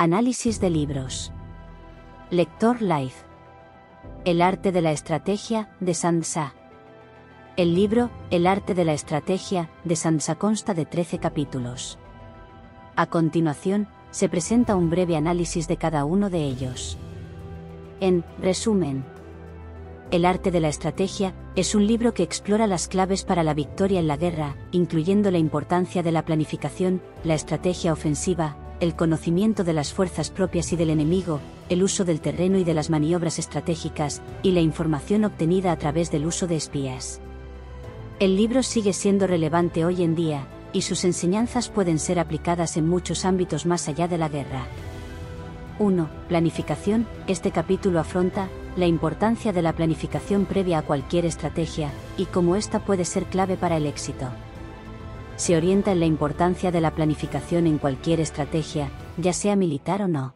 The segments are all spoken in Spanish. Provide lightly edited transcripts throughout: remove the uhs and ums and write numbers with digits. Análisis de libros. Lector Life. El arte de la estrategia, de Sun Tzu. El libro, El arte de la estrategia, de Sun Tzu consta de 13 capítulos. A continuación, se presenta un breve análisis de cada uno de ellos. En resumen, El arte de la estrategia es un libro que explora las claves para la victoria en la guerra, incluyendo la importancia de la planificación, la estrategia ofensiva, el conocimiento de las fuerzas propias y del enemigo, el uso del terreno y de las maniobras estratégicas, y la información obtenida a través del uso de espías. El libro sigue siendo relevante hoy en día, y sus enseñanzas pueden ser aplicadas en muchos ámbitos más allá de la guerra. 1. Planificación. Este capítulo afronta la importancia de la planificación previa a cualquier estrategia, y cómo ésta puede ser clave para el éxito. Se orienta en la importancia de la planificación en cualquier estrategia, ya sea militar o no.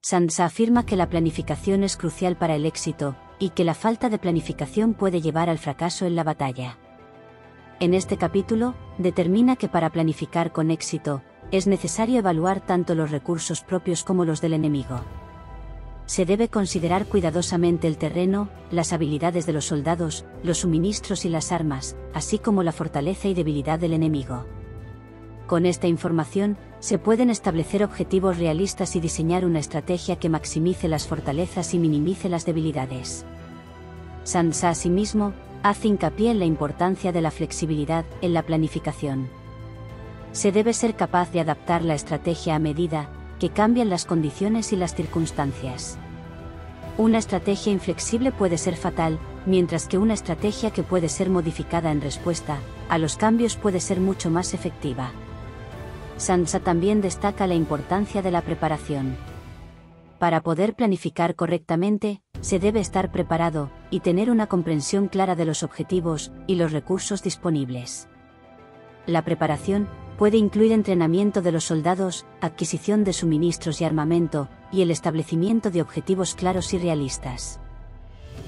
Sun Tzu afirma que la planificación es crucial para el éxito, y que la falta de planificación puede llevar al fracaso en la batalla. En este capítulo, determina que para planificar con éxito, es necesario evaluar tanto los recursos propios como los del enemigo. Se debe considerar cuidadosamente el terreno, las habilidades de los soldados, los suministros y las armas, así como la fortaleza y debilidad del enemigo. Con esta información, se pueden establecer objetivos realistas y diseñar una estrategia que maximice las fortalezas y minimice las debilidades. Sun Tzu asimismo, hace hincapié en la importancia de la flexibilidad en la planificación. Se debe ser capaz de adaptar la estrategia a medida que cambian las condiciones y las circunstancias. Una estrategia inflexible puede ser fatal, mientras que una estrategia que puede ser modificada en respuesta a los cambios puede ser mucho más efectiva. Sun Tzu también destaca la importancia de la preparación. Para poder planificar correctamente, se debe estar preparado, y tener una comprensión clara de los objetivos y los recursos disponibles. La preparación puede incluir entrenamiento de los soldados, adquisición de suministros y armamento, y el establecimiento de objetivos claros y realistas.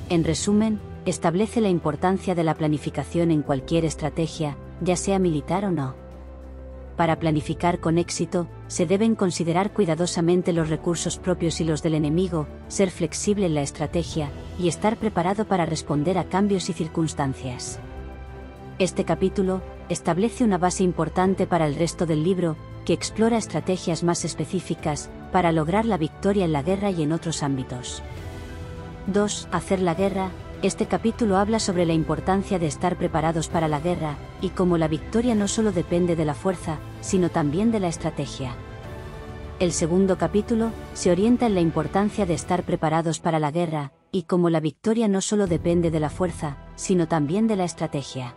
En resumen, establece la importancia de la planificación en cualquier estrategia, ya sea militar o no. Para planificar con éxito, se deben considerar cuidadosamente los recursos propios y los del enemigo, ser flexible en la estrategia, y estar preparado para responder a cambios y circunstancias. Este capítulo establece una base importante para el resto del libro, que explora estrategias más específicas para lograr la victoria en la guerra y en otros ámbitos. 2. Hacer la guerra. Este capítulo habla sobre la importancia de estar preparados para la guerra, y cómo la victoria no solo depende de la fuerza, sino también de la estrategia. El segundo capítulo se orienta en la importancia de estar preparados para la guerra, y cómo la victoria no solo depende de la fuerza, sino también de la estrategia.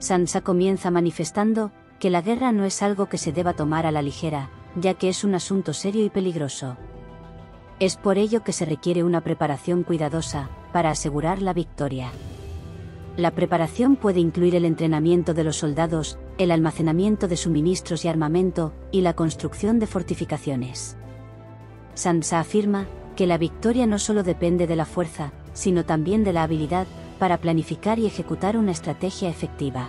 Sun Tzu comienza manifestando que la guerra no es algo que se deba tomar a la ligera, ya que es un asunto serio y peligroso. Es por ello que se requiere una preparación cuidadosa para asegurar la victoria. La preparación puede incluir el entrenamiento de los soldados, el almacenamiento de suministros y armamento, y la construcción de fortificaciones. Sun Tzu afirma que la victoria no solo depende de la fuerza, sino también de la habilidad para planificar y ejecutar una estrategia efectiva.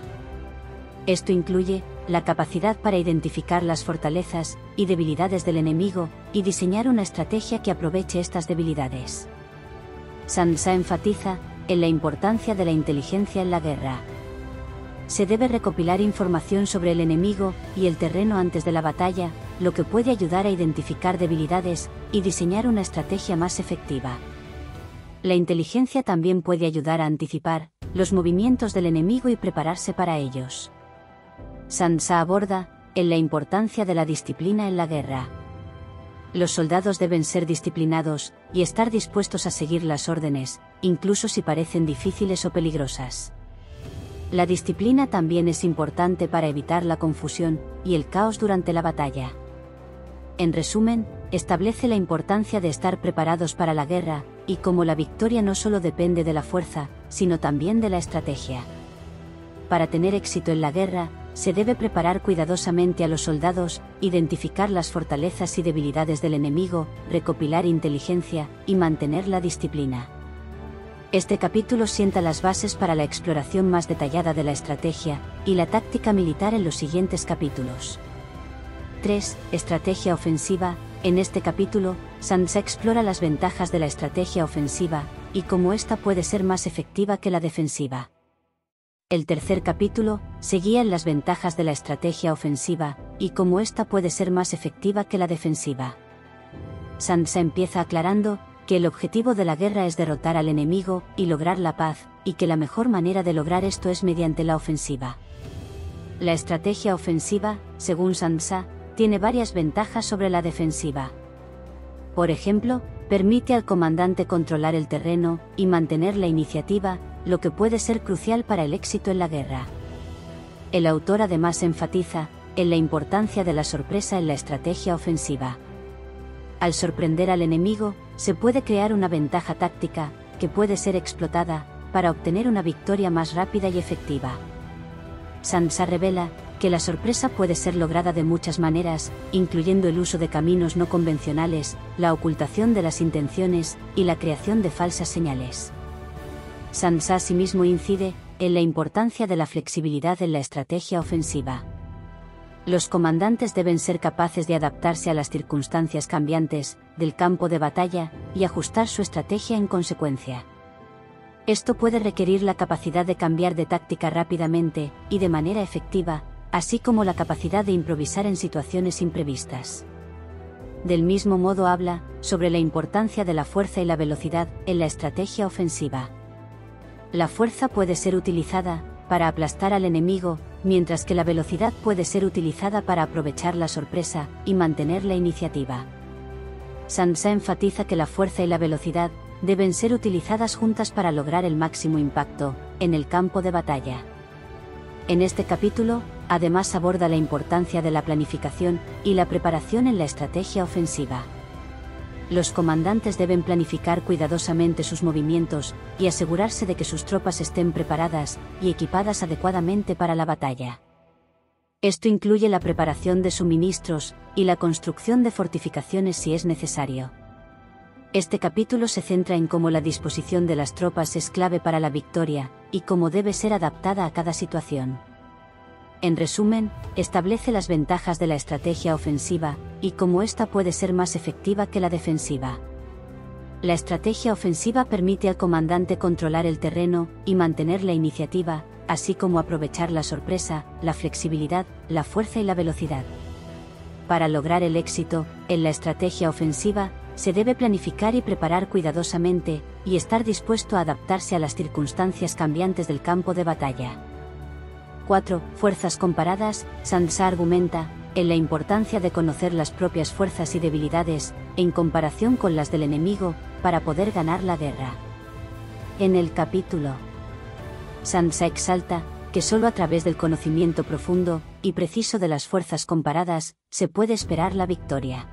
Esto incluye la capacidad para identificar las fortalezas y debilidades del enemigo, y diseñar una estrategia que aproveche estas debilidades. Sun Tzu enfatiza en la importancia de la inteligencia en la guerra. Se debe recopilar información sobre el enemigo y el terreno antes de la batalla, lo que puede ayudar a identificar debilidades y diseñar una estrategia más efectiva. La inteligencia también puede ayudar a anticipar los movimientos del enemigo y prepararse para ellos. Sun Tzu aborda en la importancia de la disciplina en la guerra. Los soldados deben ser disciplinados y estar dispuestos a seguir las órdenes, incluso si parecen difíciles o peligrosas. La disciplina también es importante para evitar la confusión y el caos durante la batalla. En resumen, establece la importancia de estar preparados para la guerra, y cómo la victoria no solo depende de la fuerza, sino también de la estrategia. Para tener éxito en la guerra, se debe preparar cuidadosamente a los soldados, identificar las fortalezas y debilidades del enemigo, recopilar inteligencia, y mantener la disciplina. Este capítulo sienta las bases para la exploración más detallada de la estrategia y la táctica militar en los siguientes capítulos. 3. Estrategia ofensiva. En este capítulo, Sun Tzu explora las ventajas de la estrategia ofensiva, y cómo ésta puede ser más efectiva que la defensiva. El tercer capítulo, seguía en las ventajas de la estrategia ofensiva, y cómo ésta puede ser más efectiva que la defensiva. Sun Tzu empieza aclarando, que el objetivo de la guerra es derrotar al enemigo, y lograr la paz, y que la mejor manera de lograr esto es mediante la ofensiva. La estrategia ofensiva, según Sun Tzu, tiene varias ventajas sobre la defensiva. Por ejemplo, permite al comandante controlar el terreno, y mantener la iniciativa, lo que puede ser crucial para el éxito en la guerra. El autor además enfatiza, en la importancia de la sorpresa en la estrategia ofensiva. Al sorprender al enemigo, se puede crear una ventaja táctica, que puede ser explotada, para obtener una victoria más rápida y efectiva. Sun Tzu revela, que la sorpresa puede ser lograda de muchas maneras, incluyendo el uso de caminos no convencionales, la ocultación de las intenciones, y la creación de falsas señales. Sun Tzu asimismo incide, en la importancia de la flexibilidad en la estrategia ofensiva. Los comandantes deben ser capaces de adaptarse a las circunstancias cambiantes, del campo de batalla, y ajustar su estrategia en consecuencia. Esto puede requerir la capacidad de cambiar de táctica rápidamente, y de manera efectiva, así como la capacidad de improvisar en situaciones imprevistas. Del mismo modo habla, sobre la importancia de la fuerza y la velocidad, en la estrategia ofensiva. La fuerza puede ser utilizada, para aplastar al enemigo, mientras que la velocidad puede ser utilizada para aprovechar la sorpresa, y mantener la iniciativa. Sun Tzu enfatiza que la fuerza y la velocidad, deben ser utilizadas juntas para lograr el máximo impacto, en el campo de batalla. En este capítulo, además aborda la importancia de la planificación, y la preparación en la estrategia ofensiva. Los comandantes deben planificar cuidadosamente sus movimientos, y asegurarse de que sus tropas estén preparadas, y equipadas adecuadamente para la batalla. Esto incluye la preparación de suministros, y la construcción de fortificaciones si es necesario. Este capítulo se centra en cómo la disposición de las tropas es clave para la victoria, y cómo debe ser adaptada a cada situación. En resumen, establece las ventajas de la estrategia ofensiva, y cómo ésta puede ser más efectiva que la defensiva. La estrategia ofensiva permite al comandante controlar el terreno, y mantener la iniciativa, así como aprovechar la sorpresa, la flexibilidad, la fuerza y la velocidad. Para lograr el éxito, en la estrategia ofensiva, se debe planificar y preparar cuidadosamente, y estar dispuesto a adaptarse a las circunstancias cambiantes del campo de batalla. 4. Fuerzas comparadas. Sun Tzu argumenta, en la importancia de conocer las propias fuerzas y debilidades, en comparación con las del enemigo, para poder ganar la guerra. En el capítulo, Sun Tzu exalta, que solo a través del conocimiento profundo, y preciso de las fuerzas comparadas, se puede esperar la victoria.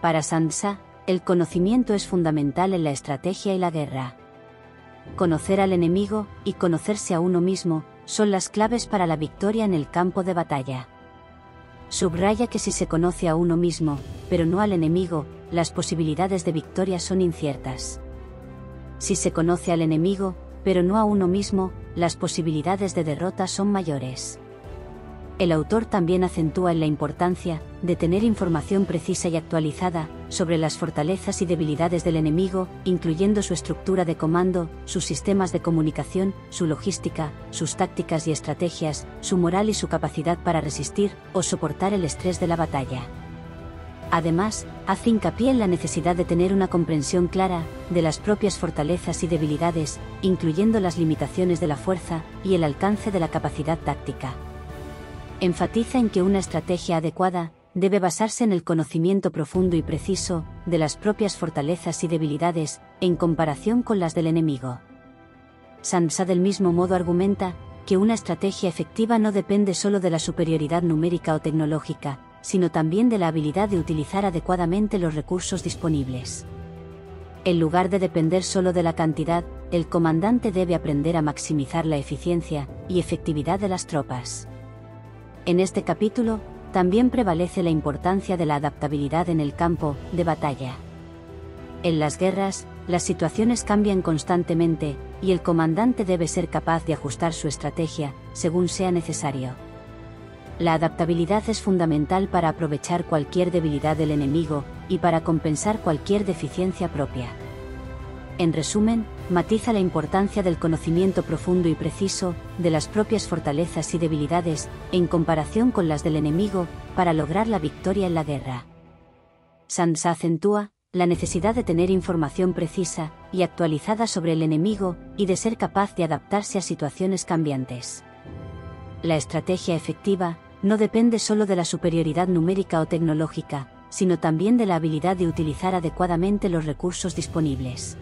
Para Sun Tzu, el conocimiento es fundamental en la estrategia y la guerra. Conocer al enemigo, y conocerse a uno mismo, son las claves para la victoria en el campo de batalla. Subraya que si se conoce a uno mismo, pero no al enemigo, las posibilidades de victoria son inciertas. Si se conoce al enemigo, pero no a uno mismo, las posibilidades de derrota son mayores. El autor también acentúa en la importancia, de tener información precisa y actualizada, sobre las fortalezas y debilidades del enemigo, incluyendo su estructura de comando, sus sistemas de comunicación, su logística, sus tácticas y estrategias, su moral y su capacidad para resistir, o soportar el estrés de la batalla. Además, hace hincapié en la necesidad de tener una comprensión clara, de las propias fortalezas y debilidades, incluyendo las limitaciones de la fuerza, y el alcance de la capacidad táctica. Enfatiza en que una estrategia adecuada, debe basarse en el conocimiento profundo y preciso, de las propias fortalezas y debilidades, en comparación con las del enemigo. Sun Tzu del mismo modo argumenta, que una estrategia efectiva no depende solo de la superioridad numérica o tecnológica, sino también de la habilidad de utilizar adecuadamente los recursos disponibles. En lugar de depender solo de la cantidad, el comandante debe aprender a maximizar la eficiencia, y efectividad de las tropas. En este capítulo, también prevalece la importancia de la adaptabilidad en el campo de batalla. En las guerras, las situaciones cambian constantemente, y el comandante debe ser capaz de ajustar su estrategia, según sea necesario. La adaptabilidad es fundamental para aprovechar cualquier debilidad del enemigo, y para compensar cualquier deficiencia propia. En resumen, matiza la importancia del conocimiento profundo y preciso, de las propias fortalezas y debilidades, en comparación con las del enemigo, para lograr la victoria en la guerra. Sun Tzu acentúa la necesidad de tener información precisa y actualizada sobre el enemigo, y de ser capaz de adaptarse a situaciones cambiantes. La estrategia efectiva no depende solo de la superioridad numérica o tecnológica, sino también de la habilidad de utilizar adecuadamente los recursos disponibles.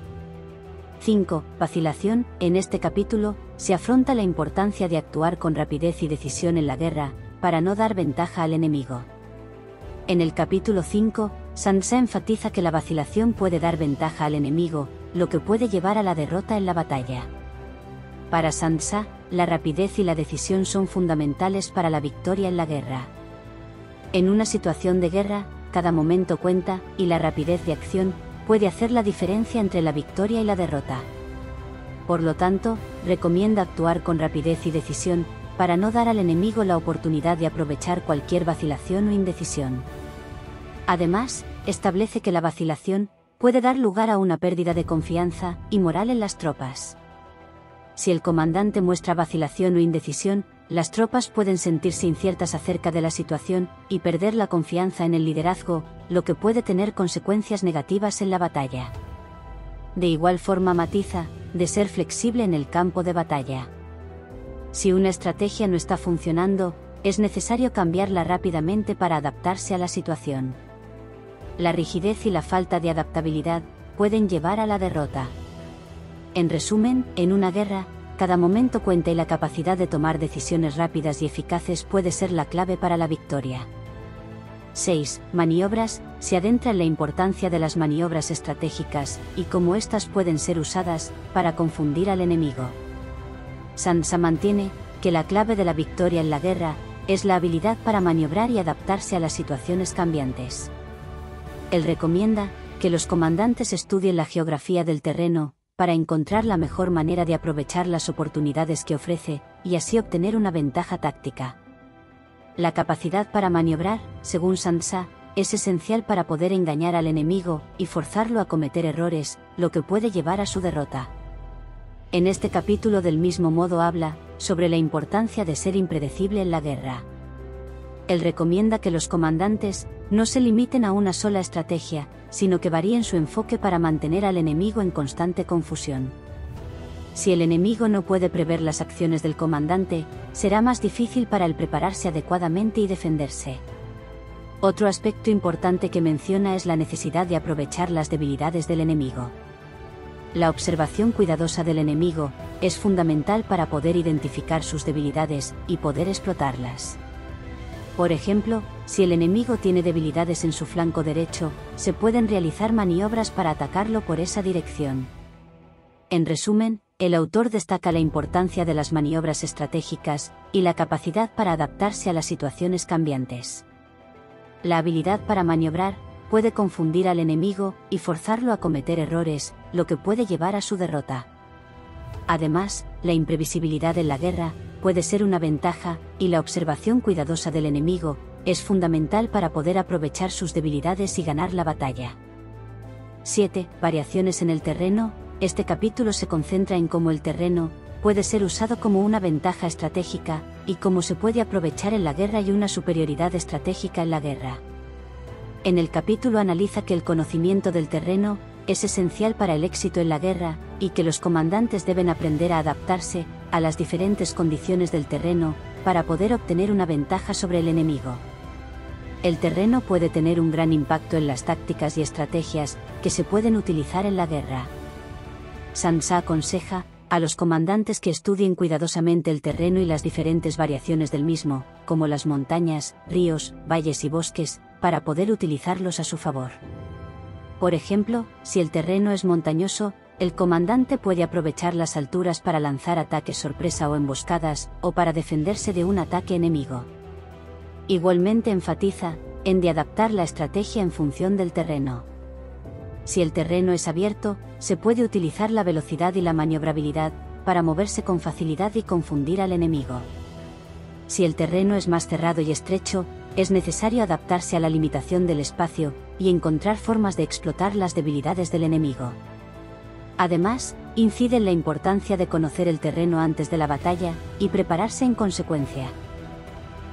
5. Vacilación. En este capítulo, se afronta la importancia de actuar con rapidez y decisión en la guerra, para no dar ventaja al enemigo. En el capítulo 5, Sun Tzu enfatiza que la vacilación puede dar ventaja al enemigo, lo que puede llevar a la derrota en la batalla. Para Sun Tzu, la rapidez y la decisión son fundamentales para la victoria en la guerra. En una situación de guerra, cada momento cuenta, y la rapidez de acción puede hacer la diferencia entre la victoria y la derrota. Por lo tanto, recomienda actuar con rapidez y decisión, para no dar al enemigo la oportunidad de aprovechar cualquier vacilación o indecisión. Además, establece que la vacilación puede dar lugar a una pérdida de confianza y moral en las tropas. Si el comandante muestra vacilación o indecisión, las tropas pueden sentirse inciertas acerca de la situación y perder la confianza en el liderazgo, lo que puede tener consecuencias negativas en la batalla. De igual forma matiza, de ser flexible en el campo de batalla. Si una estrategia no está funcionando, es necesario cambiarla rápidamente para adaptarse a la situación. La rigidez y la falta de adaptabilidad pueden llevar a la derrota. En resumen, en una guerra, cada momento cuenta y la capacidad de tomar decisiones rápidas y eficaces puede ser la clave para la victoria. 6. Maniobras. Se adentra en la importancia de las maniobras estratégicas, y cómo éstas pueden ser usadas para confundir al enemigo. Sun Tzu mantiene que la clave de la victoria en la guerra es la habilidad para maniobrar y adaptarse a las situaciones cambiantes. Él recomienda que los comandantes estudien la geografía del terreno, para encontrar la mejor manera de aprovechar las oportunidades que ofrece, y así obtener una ventaja táctica. La capacidad para maniobrar, según Sun Tzu, es esencial para poder engañar al enemigo, y forzarlo a cometer errores, lo que puede llevar a su derrota. En este capítulo del mismo modo habla sobre la importancia de ser impredecible en la guerra. Él recomienda que los comandantes no se limiten a una sola estrategia, sino que varíen su enfoque para mantener al enemigo en constante confusión. Si el enemigo no puede prever las acciones del comandante, será más difícil para él prepararse adecuadamente y defenderse. Otro aspecto importante que menciona es la necesidad de aprovechar las debilidades del enemigo. La observación cuidadosa del enemigo es fundamental para poder identificar sus debilidades y poder explotarlas. Por ejemplo, si el enemigo tiene debilidades en su flanco derecho, se pueden realizar maniobras para atacarlo por esa dirección. En resumen, el autor destaca la importancia de las maniobras estratégicas y la capacidad para adaptarse a las situaciones cambiantes. La habilidad para maniobrar puede confundir al enemigo y forzarlo a cometer errores, lo que puede llevar a su derrota. Además, la imprevisibilidad en la guerra puede ser una ventaja, y la observación cuidadosa del enemigo es fundamental para poder aprovechar sus debilidades y ganar la batalla. 7. Variaciones en el terreno. Este capítulo se concentra en cómo el terreno puede ser usado como una ventaja estratégica, y cómo se puede aprovechar en la guerra y una superioridad estratégica en la guerra. En el capítulo analiza que el conocimiento del terreno es esencial para el éxito en la guerra, y que los comandantes deben aprender a adaptarse a las diferentes condiciones del terreno, para poder obtener una ventaja sobre el enemigo. El terreno puede tener un gran impacto en las tácticas y estrategias que se pueden utilizar en la guerra. Sun Tzu aconseja a los comandantes que estudien cuidadosamente el terreno y las diferentes variaciones del mismo, como las montañas, ríos, valles y bosques, para poder utilizarlos a su favor. Por ejemplo, si el terreno es montañoso, el comandante puede aprovechar las alturas para lanzar ataques sorpresa o emboscadas, o para defenderse de un ataque enemigo. Igualmente enfatiza en de adaptar la estrategia en función del terreno. Si el terreno es abierto, se puede utilizar la velocidad y la maniobrabilidad para moverse con facilidad y confundir al enemigo. si el terreno es más cerrado y estrecho, es necesario adaptarse a la limitación del espacio, y encontrar formas de explotar las debilidades del enemigo. Además, incide en la importancia de conocer el terreno antes de la batalla, y prepararse en consecuencia.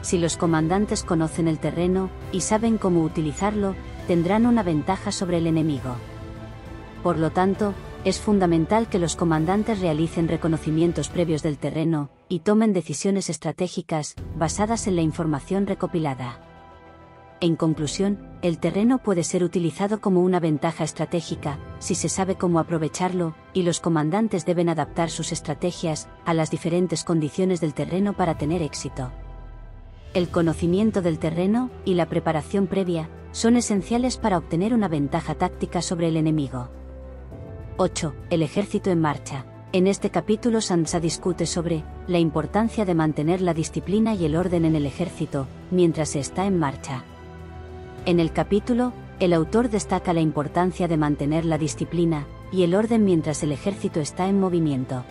Si los comandantes conocen el terreno, y saben cómo utilizarlo, tendrán una ventaja sobre el enemigo. Por lo tanto, es fundamental que los comandantes realicen reconocimientos previos del terreno, y tomen decisiones estratégicas, basadas en la información recopilada. En conclusión, el terreno puede ser utilizado como una ventaja estratégica, si se sabe cómo aprovecharlo, y los comandantes deben adaptar sus estrategias, a las diferentes condiciones del terreno para tener éxito. El conocimiento del terreno, y la preparación previa, son esenciales para obtener una ventaja táctica sobre el enemigo. 8. El ejército en marcha. En este capítulo Sun Tzu discute sobre la importancia de mantener la disciplina y el orden en el ejército, mientras se está en marcha. En el capítulo, el autor destaca la importancia de mantener la disciplina y el orden mientras el ejército está en movimiento.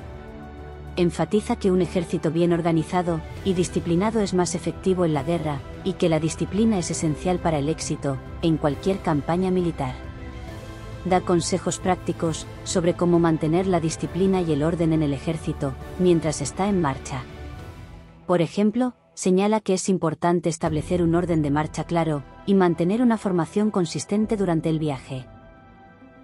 Enfatiza que un ejército bien organizado y disciplinado es más efectivo en la guerra, y que la disciplina es esencial para el éxito en cualquier campaña militar. Da consejos prácticos sobre cómo mantener la disciplina y el orden en el ejército, mientras está en marcha. Por ejemplo, señala que es importante establecer un orden de marcha claro, y mantener una formación consistente durante el viaje.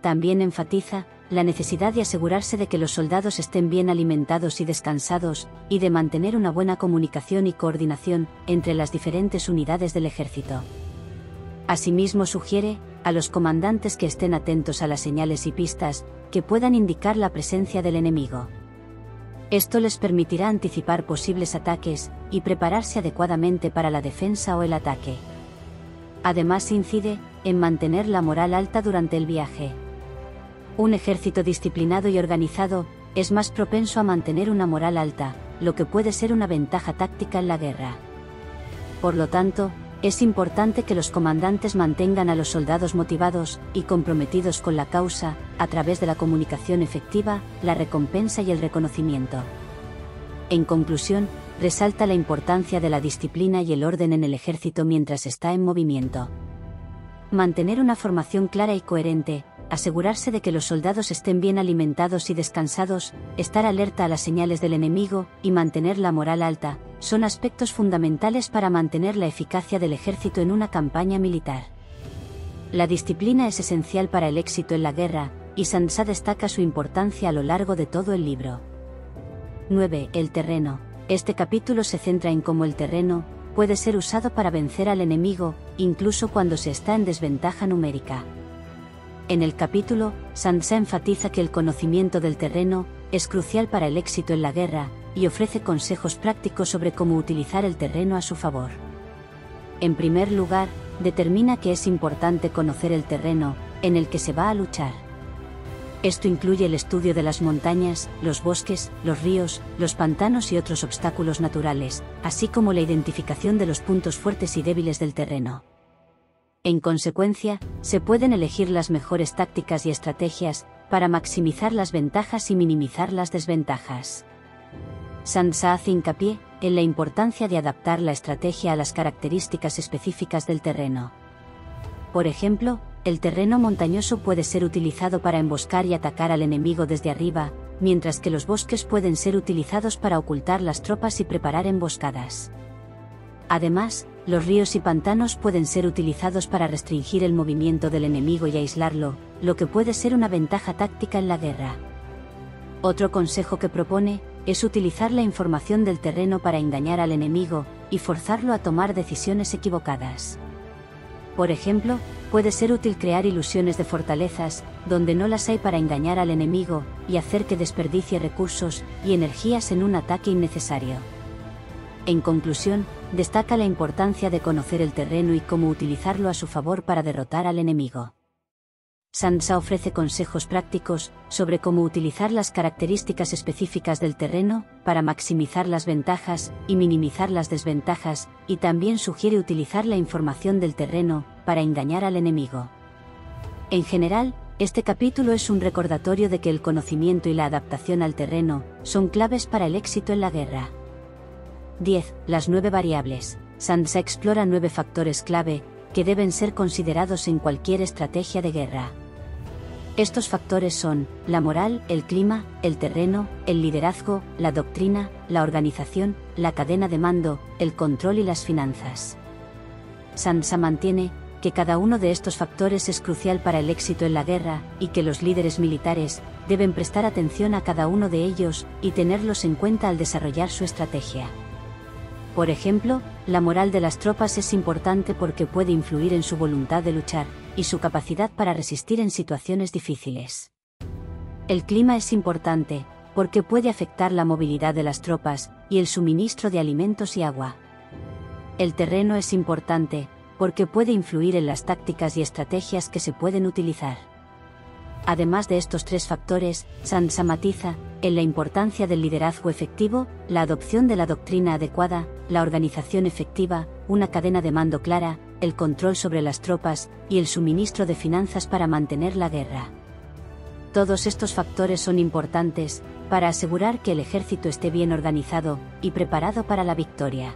También enfatiza la necesidad de asegurarse de que los soldados estén bien alimentados y descansados, y de mantener una buena comunicación y coordinación entre las diferentes unidades del ejército. Asimismo sugiere a los comandantes que estén atentos a las señales y pistas que puedan indicar la presencia del enemigo. Esto les permitirá anticipar posibles ataques y prepararse adecuadamente para la defensa o el ataque. Además incide en mantener la moral alta durante el viaje. Un ejército disciplinado y organizado es más propenso a mantener una moral alta, lo que puede ser una ventaja táctica en la guerra. Por lo tanto, es importante que los comandantes mantengan a los soldados motivados y comprometidos con la causa, a través de la comunicación efectiva, la recompensa y el reconocimiento. En conclusión, resalta la importancia de la disciplina y el orden en el ejército mientras está en movimiento. Mantener una formación clara y coherente, asegurarse de que los soldados estén bien alimentados y descansados, estar alerta a las señales del enemigo, y mantener la moral alta, son aspectos fundamentales para mantener la eficacia del ejército en una campaña militar. La disciplina es esencial para el éxito en la guerra, y Sun Tzu destaca su importancia a lo largo de todo el libro. 9. El terreno. Este capítulo se centra en cómo el terreno puede ser usado para vencer al enemigo, incluso cuando se está en desventaja numérica. En el capítulo, Sun Tzu enfatiza que el conocimiento del terreno es crucial para el éxito en la guerra, y ofrece consejos prácticos sobre cómo utilizar el terreno a su favor. En primer lugar, determina que es importante conocer el terreno en el que se va a luchar. Esto incluye el estudio de las montañas, los bosques, los ríos, los pantanos y otros obstáculos naturales, así como la identificación de los puntos fuertes y débiles del terreno. En consecuencia, se pueden elegir las mejores tácticas y estrategias para maximizar las ventajas y minimizar las desventajas. Sun Tzu hace hincapié en la importancia de adaptar la estrategia a las características específicas del terreno. Por ejemplo, el terreno montañoso puede ser utilizado para emboscar y atacar al enemigo desde arriba, mientras que los bosques pueden ser utilizados para ocultar las tropas y preparar emboscadas. Además, los ríos y pantanos pueden ser utilizados para restringir el movimiento del enemigo y aislarlo, lo que puede ser una ventaja táctica en la guerra. Otro consejo que propone es utilizar la información del terreno para engañar al enemigo y forzarlo a tomar decisiones equivocadas. Por ejemplo, puede ser útil crear ilusiones de fortalezas, donde no las hay, para engañar al enemigo y hacer que desperdicie recursos y energías en un ataque innecesario. En conclusión, destaca la importancia de conocer el terreno y cómo utilizarlo a su favor para derrotar al enemigo. Sun Tzu ofrece consejos prácticos sobre cómo utilizar las características específicas del terreno para maximizar las ventajas y minimizar las desventajas, y también sugiere utilizar la información del terreno para engañar al enemigo. En general, este capítulo es un recordatorio de que el conocimiento y la adaptación al terreno son claves para el éxito en la guerra. 10. Las 9 variables. Sun Tzu explora 9 factores clave, que deben ser considerados en cualquier estrategia de guerra. Estos factores son, la moral, el clima, el terreno, el liderazgo, la doctrina, la organización, la cadena de mando, el control y las finanzas. Sun Tzu mantiene, que cada uno de estos factores es crucial para el éxito en la guerra, y que los líderes militares, deben prestar atención a cada uno de ellos, y tenerlos en cuenta al desarrollar su estrategia. Por ejemplo, la moral de las tropas es importante porque puede influir en su voluntad de luchar, y su capacidad para resistir en situaciones difíciles. El clima es importante, porque puede afectar la movilidad de las tropas, y el suministro de alimentos y agua. El terreno es importante, porque puede influir en las tácticas y estrategias que se pueden utilizar. Además de estos 3 factores, Sun Tzu matiza, en la importancia del liderazgo efectivo, la adopción de la doctrina adecuada, la organización efectiva, una cadena de mando clara, el control sobre las tropas, y el suministro de finanzas para mantener la guerra. Todos estos factores son importantes, para asegurar que el ejército esté bien organizado, y preparado para la victoria.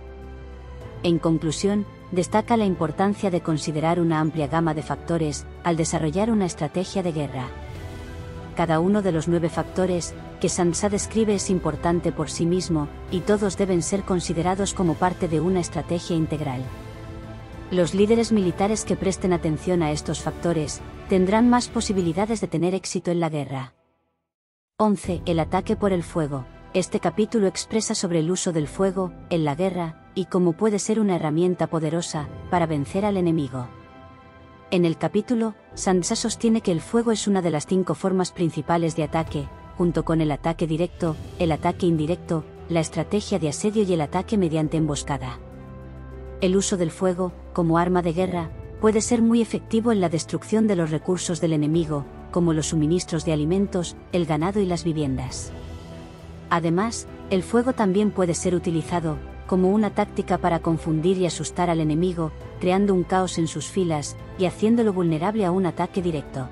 En conclusión, destaca la importancia de considerar una amplia gama de factores, al desarrollar una estrategia de guerra. Cada uno de los 9 factores, que Sun Tzu describe es importante por sí mismo, y todos deben ser considerados como parte de una estrategia integral. Los líderes militares que presten atención a estos factores, tendrán más posibilidades de tener éxito en la guerra. 11. El ataque por el fuego. Este capítulo expresa sobre el uso del fuego, en la guerra, y cómo puede ser una herramienta poderosa, para vencer al enemigo. En el capítulo, Sun Tzu sostiene que el fuego es una de las 5 formas principales de ataque, junto con el ataque directo, el ataque indirecto, la estrategia de asedio y el ataque mediante emboscada. El uso del fuego, como arma de guerra, puede ser muy efectivo en la destrucción de los recursos del enemigo, como los suministros de alimentos, el ganado y las viviendas. Además, el fuego también puede ser utilizado, como una táctica para confundir y asustar al enemigo, creando un caos en sus filas, y haciéndolo vulnerable a un ataque directo.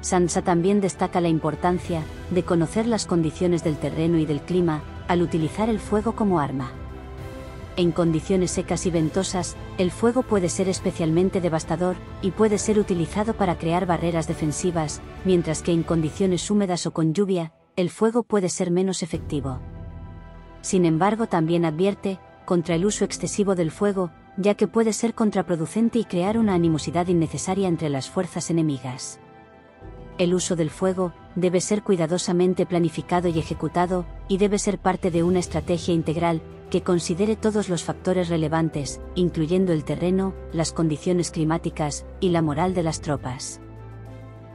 Sun Tzu también destaca la importancia, de conocer las condiciones del terreno y del clima, al utilizar el fuego como arma. En condiciones secas y ventosas, el fuego puede ser especialmente devastador, y puede ser utilizado para crear barreras defensivas, mientras que en condiciones húmedas o con lluvia, el fuego puede ser menos efectivo. Sin embargo, también advierte, contra el uso excesivo del fuego, ya que puede ser contraproducente y crear una animosidad innecesaria entre las fuerzas enemigas. El uso del fuego, debe ser cuidadosamente planificado y ejecutado, y debe ser parte de una estrategia integral, que considere todos los factores relevantes, incluyendo el terreno, las condiciones climáticas, y la moral de las tropas.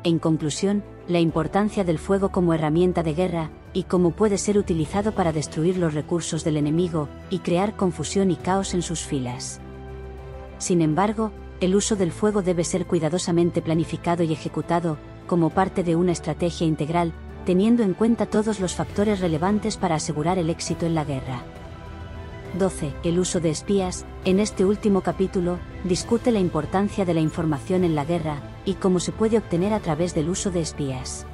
En conclusión, la importancia del fuego como herramienta de guerra, y cómo puede ser utilizado para destruir los recursos del enemigo, y crear confusión y caos en sus filas. Sin embargo, el uso del fuego debe ser cuidadosamente planificado y ejecutado, como parte de una estrategia integral, teniendo en cuenta todos los factores relevantes para asegurar el éxito en la guerra. 12. El uso de espías. En este último capítulo, discute la importancia de la información en la guerra, y cómo se puede obtener a través del uso de espías.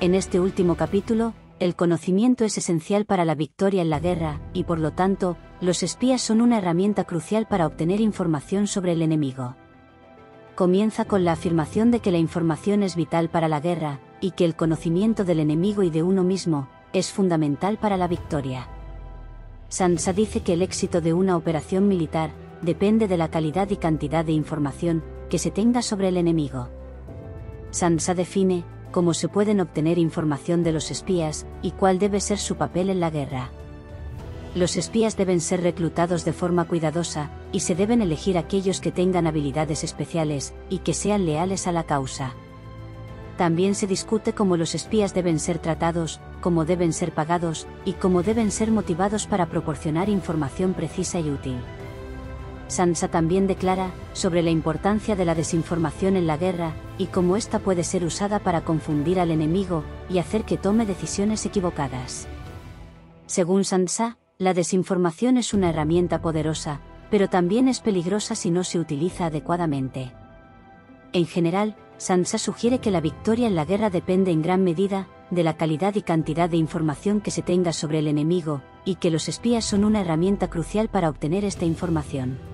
En este último capítulo, el conocimiento es esencial para la victoria en la guerra, y por lo tanto, los espías son una herramienta crucial para obtener información sobre el enemigo. Comienza con la afirmación de que la información es vital para la guerra, y que el conocimiento del enemigo y de uno mismo, es fundamental para la victoria. Sun Tzu dice que el éxito de una operación militar, depende de la calidad y cantidad de información, que se tenga sobre el enemigo. Sun Tzu define, cómo se pueden obtener información de los espías, y cuál debe ser su papel en la guerra. Los espías deben ser reclutados de forma cuidadosa, y se deben elegir aquellos que tengan habilidades especiales, y que sean leales a la causa. También se discute cómo los espías deben ser tratados, cómo deben ser pagados, y cómo deben ser motivados para proporcionar información precisa y útil. Sun Tzu también declara, sobre la importancia de la desinformación en la guerra, y cómo ésta puede ser usada para confundir al enemigo, y hacer que tome decisiones equivocadas. Según Sun Tzu, la desinformación es una herramienta poderosa, pero también es peligrosa si no se utiliza adecuadamente. En general, Sun Tzu sugiere que la victoria en la guerra depende en gran medida, de la calidad y cantidad de información que se tenga sobre el enemigo, y que los espías son una herramienta crucial para obtener esta información.